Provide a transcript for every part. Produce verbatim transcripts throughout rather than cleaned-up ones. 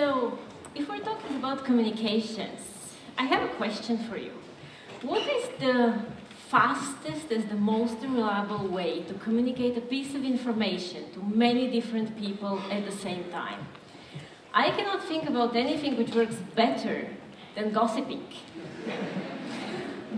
So, if we're talking about communications, I have a question for you. What is the fastest and the most reliable way to communicate a piece of information to many different people at the same time? I cannot think about anything which works better than gossiping.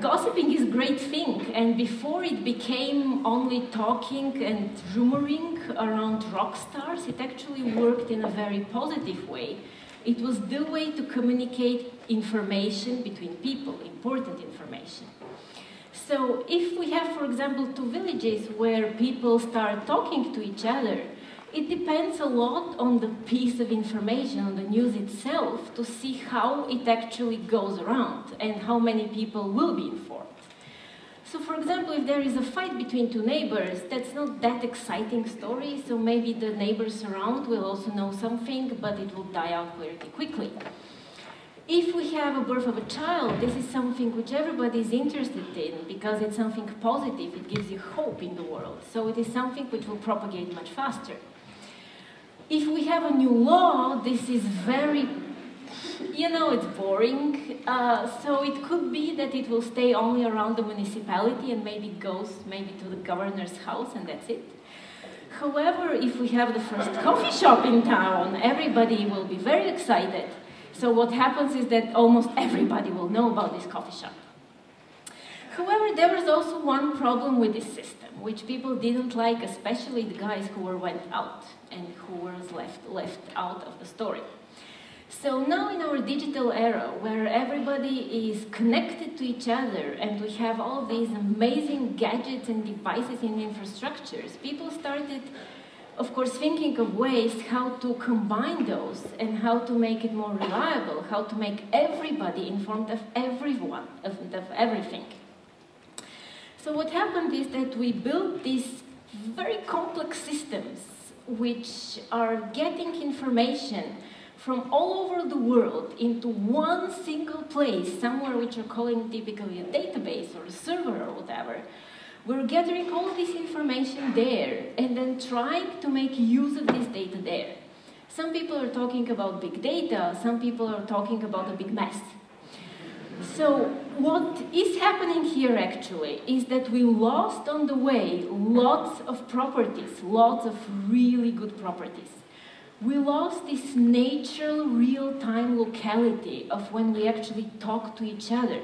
Gossiping is a great thing, and before it became only talking and rumoring around rock stars, it actually worked in a very positive way. It was the way to communicate information between people, important information. So if we have, for example, two villages where people start talking to each other, it depends a lot on the piece of information, on the news itself, to see how it actually goes around and how many people will be informed. So, for example, if there is a fight between two neighbors, that's not that exciting story, so maybe the neighbors around will also know something, but it will die out pretty quickly. If we have a birth of a child, this is something which everybody is interested in, because it's something positive, it gives you hope in the world, so it is something which will propagate much faster. If we have a new law, this is very, you know, it's boring, uh, so it could be that it will stay only around the municipality and maybe goes maybe to the governor's house and that's it. However, if we have the first coffee shop in town, everybody will be very excited. So what happens is that almost everybody will know about this coffee shop. However, there was also one problem with this system, which people didn't like, especially the guys who were went out and who were left, left out of the story. So now in our digital era, where everybody is connected to each other and we have all these amazing gadgets and devices and infrastructures, people started, of course, thinking of ways how to combine those and how to make it more reliable, how to make everybody informed of everyone, of, of everything. So what happened is that we built these very complex systems which are getting information from all over the world into one single place, somewhere which are calling typically a database or a server or whatever. We're gathering all this information there and then trying to make use of this data there. Some people are talking about big data, some people are talking about a big mess. So what is happening here actually is that we lost on the way lots of properties, lots of really good properties. We lost this natural real-time locality of when we actually talk to each other,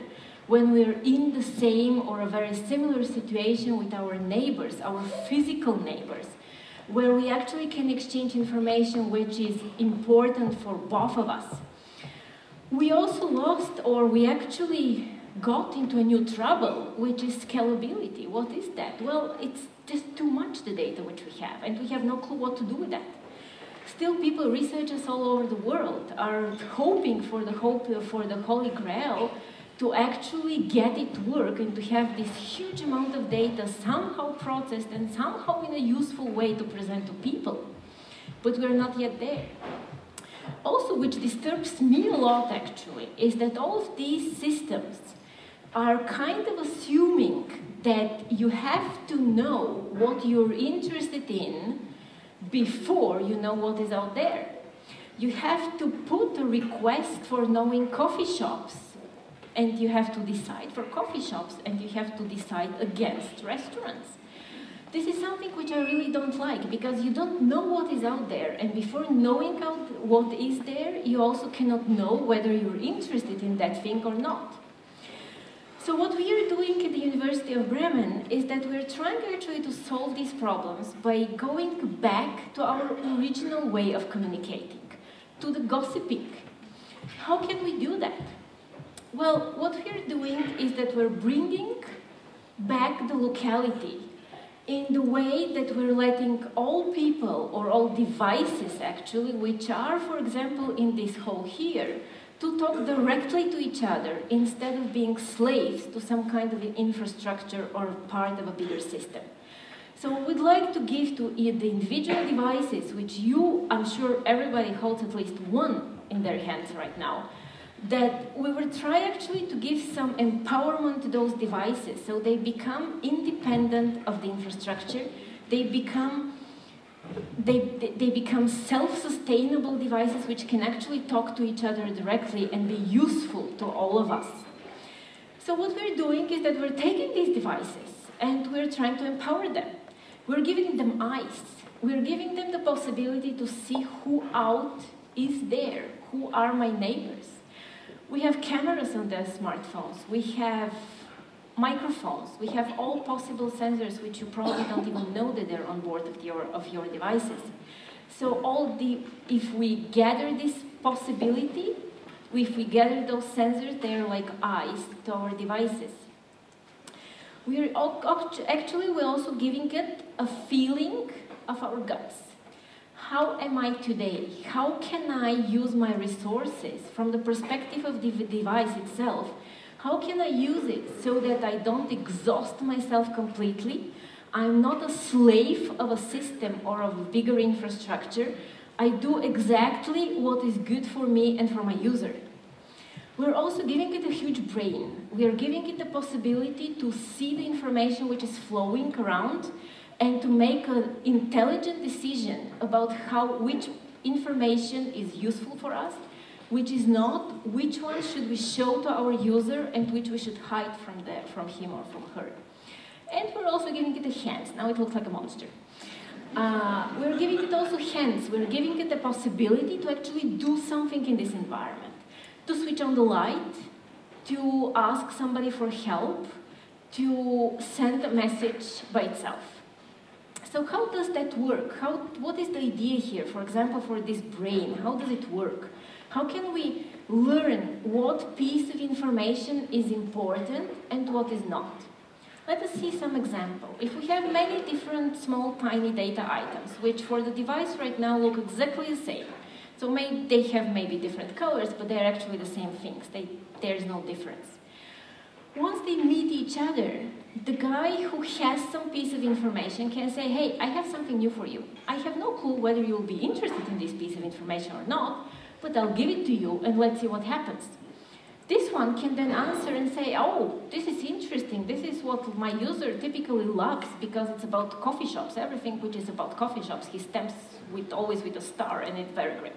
when we're in the same or a very similar situation with our neighbors, our physical neighbors, where we actually can exchange information which is important for both of us. We also lost, or we actually got into a new trouble, which is scalability. What is that? Well, it's just too much the data which we have, and we have no clue what to do with that. Still, people, researchers all over the world are hoping for the, hope, for the Holy Grail, to actually get it to work and to have this huge amount of data somehow processed and somehow in a useful way to present to people. But we're not yet there. Also, which disturbs me a lot actually, is that all of these systems are kind of assuming that you have to know what you're interested in before you know what is out there. You have to put a request for knowing coffee shops, and you have to decide for coffee shops, and you have to decide against restaurants. This is something which I really don't like, because you don't know what is out there, and before knowing out what is there, you also cannot know whether you're interested in that thing or not. So what we are doing at the University of Bremen is that we are trying actually to solve these problems by going back to our original way of communicating, to the gossiping. How can we do that? Well, what we're doing is that we're bringing back the locality in the way that we're letting all people, or all devices actually, which are, for example, in this hall here, to talk directly to each other instead of being slaves to some kind of infrastructure or part of a bigger system. So we'd like to give to the individual devices, which you, I'm sure everybody holds at least one in their hands right now, that we will try actually to give some empowerment to those devices so they become independent of the infrastructure, they become they, they become self-sustainable devices which can actually talk to each other directly and be useful to all of us. So what we're doing is that we're taking these devices and we're trying to empower them. We're giving them eyes. We're giving them the possibility to see who out is there, who are my neighbors. We have cameras on their smartphones. We have microphones. We have all possible sensors which you probably don't even know that they're on board of your, of your devices. So all the, if we gather this possibility, if we gather those sensors, they're like eyes to our devices. We're actually, we're also giving it a feeling of our guts. How am I today? How can I use my resources from the perspective of the device itself? How can I use it so that I don't exhaust myself completely? I'm not a slave of a system or of a bigger infrastructure. I do exactly what is good for me and for my user. We're also giving it a huge brain. We are giving it the possibility to see the information which is flowing around and to make an intelligent decision about how, which information is useful for us, which is not, which one should we show to our user and which we should hide from, the, from him or from her. And we're also giving it a hand. Now it looks like a monster. Uh, we're giving it also hands. We're giving it the possibility to actually do something in this environment. To switch on the light, to ask somebody for help, to send a message by itself. So how does that work? How, what is the idea here, for example, for this brain? How does it work? How can we learn what piece of information is important and what is not? Let us see some example. If we have many different small, tiny data items, which for the device right now look exactly the same. So may, they have maybe different colors, but they're actually the same things. They, there's no difference. Once they meet each other, the guy who has some piece of information can say, hey, I have something new for you. I have no clue whether you'll be interested in this piece of information or not, but I'll give it to you and let's see what happens. This one can then answer and say, oh, this is interesting. This is what my user typically loves because it's about coffee shops. Everything which is about coffee shops, he stamps with, always with a star, and it's very great.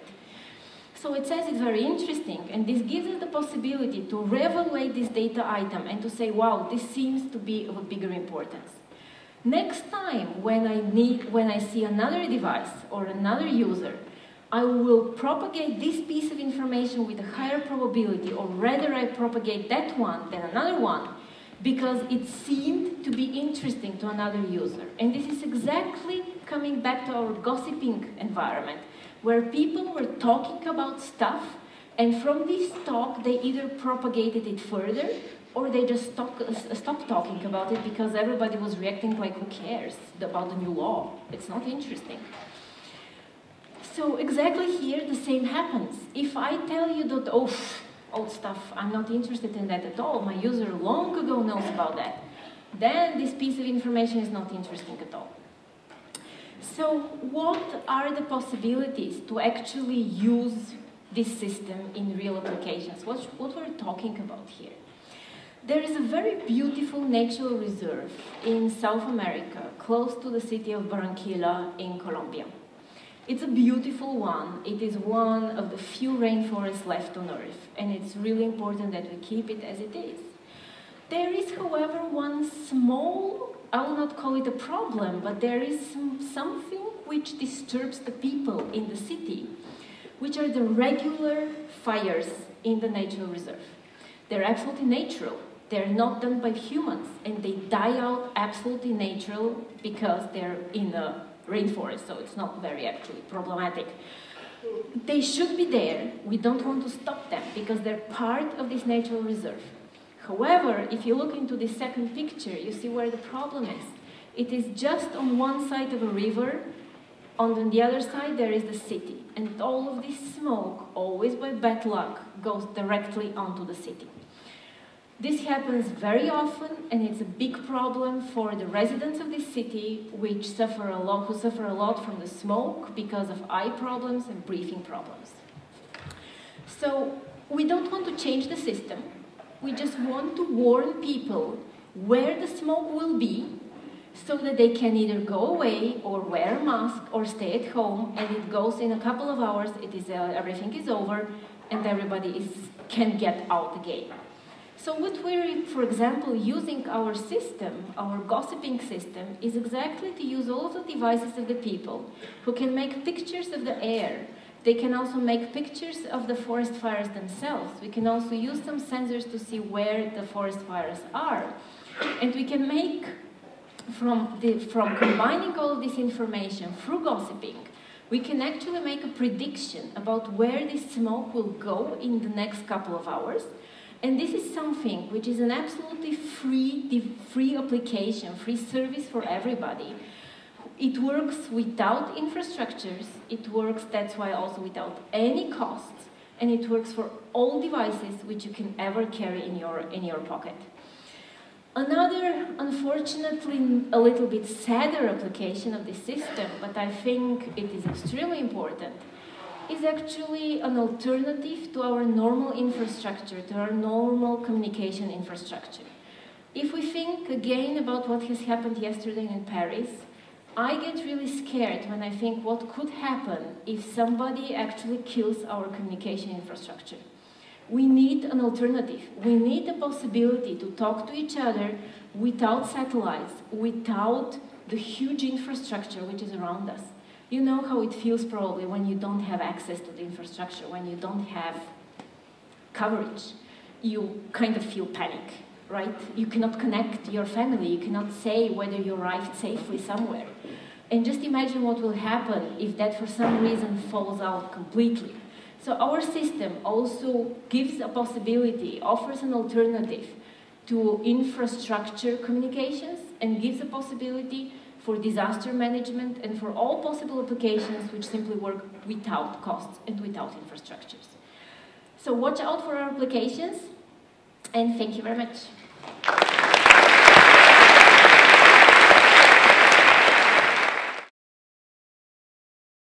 So it says it's very interesting, and this gives us the possibility to reevaluate this data item and to say, wow, this seems to be of a bigger importance. Next time when I, need, when I see another device or another user, I will propagate this piece of information with a higher probability, or rather I propagate that one than another one, because it seemed to be interesting to another user. And this is exactly coming back to our gossiping environment, where people were talking about stuff, and from this talk they either propagated it further or they just talk, uh, stopped talking about it because everybody was reacting like, who cares about the new law? It's not interesting. So exactly here the same happens. If I tell you that, oh, old stuff, I'm not interested in that at all, my user long ago knows about that, then this piece of information is not interesting at all. So what are the possibilities to actually use this system in real applications? What, what we're talking about here? There is a very beautiful natural reserve in South America, close to the city of Barranquilla in Colombia. It's a beautiful one. It is one of the few rainforests left on Earth, and it's really important that we keep it as it is. There is, however, one small, I will not call it a problem, but there is some, something which disturbs the people in the city, which are the regular fires in the natural reserve. They're absolutely natural. They're not done by humans, and they die out absolutely natural because they're in a rainforest, so it's not very actually problematic. They should be there. We don't want to stop them because they're part of this natural reserve. However, if you look into the second picture, you see where the problem is. It is just on one side of a river, on the other side there is the city. And all of this smoke, always by bad luck, goes directly onto the city. This happens very often, and it's a big problem for the residents of this city, which suffer a lot, who suffer a lot from the smoke because of eye problems and breathing problems. So we don't want to change the system. We just want to warn people where the smoke will be so that they can either go away or wear a mask or stay at home, and it goes in a couple of hours, it is, uh, everything is over, and everybody is, can get out again. So what we're, for example, using our system, our gossiping system, is exactly to use all of the devices of the people who can make pictures of the air. They can also make pictures of the forest fires themselves. We can also use some sensors to see where the forest fires are. And we can make, from, the, from combining all of this information through gossiping, we can actually make a prediction about where this smoke will go in the next couple of hours. And this is something which is an absolutely free, free application, free service for everybody. It works without infrastructures, it works, that's why also without any costs, and it works for all devices which you can ever carry in your, in your pocket. Another, unfortunately, a little bit sadder application of this system, but I think it is extremely important, is actually an alternative to our normal infrastructure, to our normal communication infrastructure. If we think again about what has happened yesterday in Paris, I get really scared when I think what could happen if somebody actually kills our communication infrastructure. We need an alternative. We need the possibility to talk to each other without satellites, without the huge infrastructure which is around us. You know how it feels probably when you don't have access to the infrastructure, when you don't have coverage. You kind of feel panic, right? You cannot connect your family, you cannot say whether you arrived safely somewhere. And just imagine what will happen if that for some reason falls out completely. So our system also gives a possibility, offers an alternative to infrastructure communications, and gives a possibility for disaster management and for all possible applications which simply work without costs and without infrastructures. So watch out for our applications, and thank you very much.